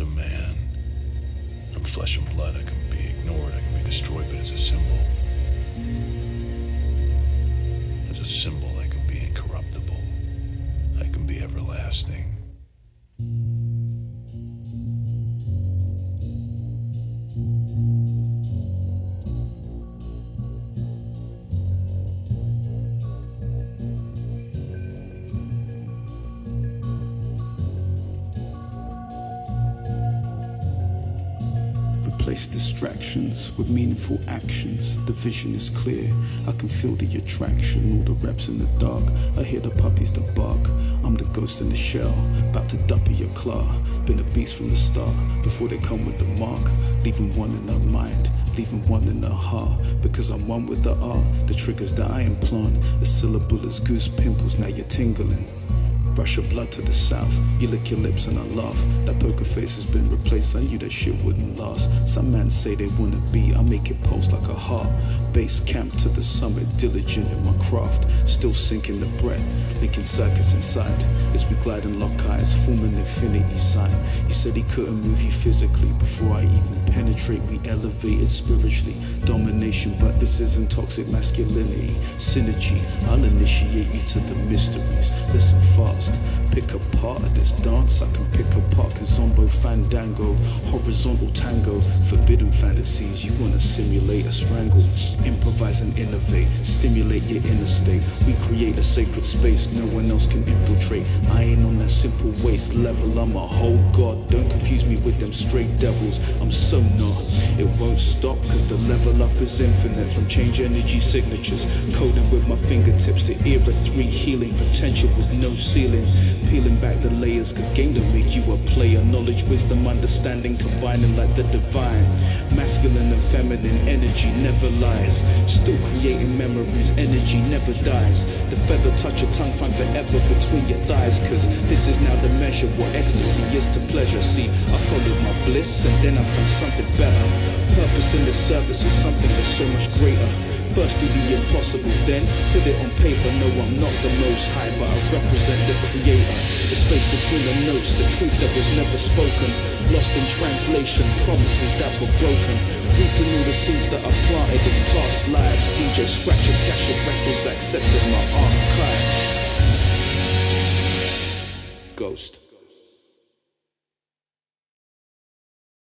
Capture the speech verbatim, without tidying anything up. as a man. I'm flesh and blood. I can be ignored. I can be destroyed, but as a symbol. As a symbol, I can be incorruptible. I can be everlasting. Replace distractions with meaningful actions. The vision is clear. I can feel the attraction. All the reps in the dark. I hear the puppies that bark. I'm the ghost in the shell, about to duppy your claw. Been a beast from the start, before they come with the mark. Leaving one in her mind, leaving one in her heart. Because I'm one with the art. The triggers that I implant. A syllable is goose pimples. Now you're tingling. Brush your blood to the south, you lick your lips and I laugh. That poker face has been replaced, I knew that shit wouldn't last. Some men say they wanna be, I make it pulse like a heart. Base camp to the summit, diligent in my craft. Still sinking the breath, linking circuits inside. As we glide and lock eyes, form an infinity sign. You said he couldn't move you physically, before I even penetrate. We elevated spiritually, domination, but this isn't toxic masculinity. Synergy, I'll initiate you to the mysteries, listen fast. Pick a part of this dance, I can pick apart Kizombo, Fandango, horizontal tango. Forbidden fantasies, you wanna simulate a strangle. Improvise and innovate, stimulate your inner state. We create a sacred space no one else can infiltrate. I ain't on that simple waist level, I'm a whole god. Don't confuse me with them straight devils, I'm so not. It won't stop cause the level up is infinite. From change energy signatures, coding with my fingertips to era three healing. Potential with no ceiling. Peeling back the layers, cause game don't make you a player. Knowledge, wisdom, understanding, combining like the divine. Masculine and feminine energy never lies. Still creating memories, energy never dies. The feather touch your tongue, find forever between your thighs. Cause this is now the measure, what ecstasy is to pleasure. See, I followed my bliss and then I found something better. Purpose in the service is something that's so much greater. First do the impossible, then put it on paper. No, I'm not the most high, but I represent the creator. The space between the notes, the truth that was never spoken. Lost in translation, promises that were broken. Reaping all the seeds that I planted in past lives. D J Scratcher, Cash of Records, accessing my archive. Ghost.